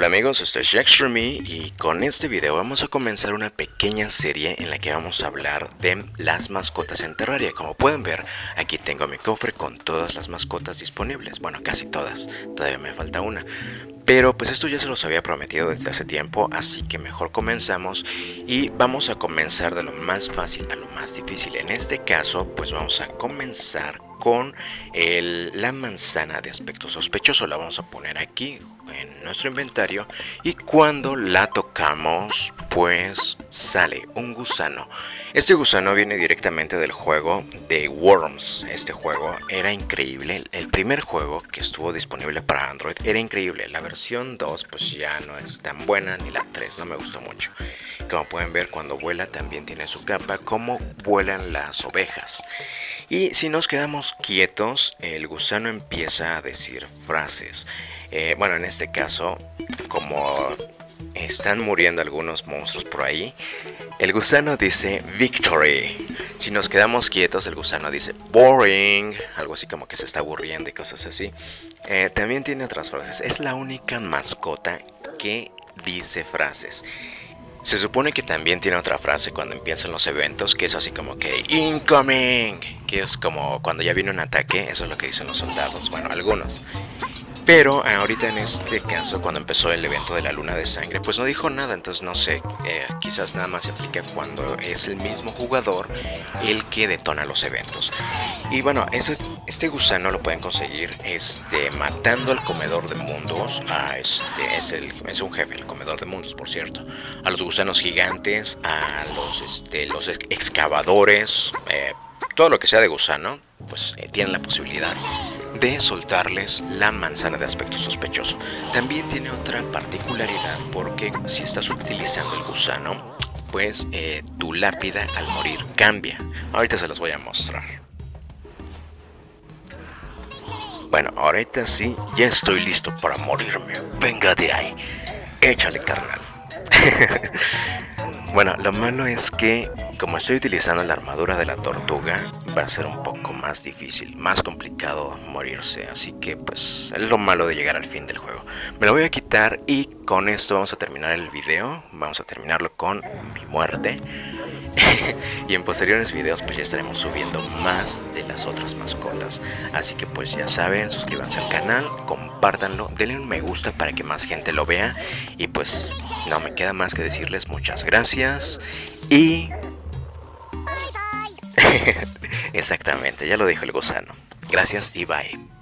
Hola amigos, esto es Jacques Remy y con este video vamos a comenzar una pequeña serie en la que vamos a hablar de las mascotas en Terraria. Como pueden ver, aquí tengo mi cofre con todas las mascotas disponibles, bueno, casi todas, todavía me falta una. Pero pues esto ya se los había prometido desde hace tiempo, así que mejor comenzamos y vamos a comenzar de lo más fácil a lo más difícil. En este caso, pues vamos a comenzar con la manzana de aspecto sospechoso. La vamos a poner aquí en nuestro inventario y cuando la tocamos pues sale un gusano. Este gusano viene directamente del juego de Worms. Este juego era increíble, el primer juego que estuvo disponible para Android era increíble. La versión 2 pues ya no es tan buena, ni la 3 no me gustó mucho. Como pueden ver, cuando vuela también tiene su capa, como vuelan las ovejas. Y si nos quedamos quietos, el gusano empieza a decir frases. Bueno, en este caso, como están muriendo algunos monstruos por ahí, el gusano dice victory. Si nos quedamos quietos, el gusano dice boring, algo así como que se está aburriendo y cosas así. También tiene otras frases. Es la única mascota que dice frases. Se supone que también tiene otra frase cuando empiezan los eventos, que es así como que incoming, que es como cuando ya viene un ataque, eso es lo que dicen los soldados, bueno, algunos. Pero ahorita en este caso, cuando empezó el evento de la luna de sangre, pues no dijo nada, entonces no sé, quizás nada más se aplica cuando es el mismo jugador el que detona los eventos. Y bueno, este gusano lo pueden conseguir matando al comedor de mundos. Es un jefe, el comedor de mundos, por cierto. A los gusanos gigantes, a los excavadores, todo lo que sea de gusano, pues tienen la posibilidad de soltarles la manzana de aspecto sospechoso. También tiene otra particularidad, porque si estás utilizando el gusano, pues tu lápida al morir cambia. Ahorita se las voy a mostrar. Bueno, ahorita sí, ya estoy listo para morirme. Venga de ahí, échale carnal. Bueno, lo malo es que como estoy utilizando la armadura de la tortuga, va a ser un poco más difícil, más complicado morirse. Así que pues es lo malo de llegar al fin del juego. Me lo voy a quitar y con esto vamos a terminar el video. Vamos a terminarlo con mi muerte. Y en posteriores videos pues ya estaremos subiendo más de las otras mascotas. Así que pues ya saben, suscríbanse al canal, compártanlo, denle un me gusta para que más gente lo vea. Y pues no me queda más que decirles muchas gracias y... Exactamente, ya lo dijo el gusano. Gracias y bye.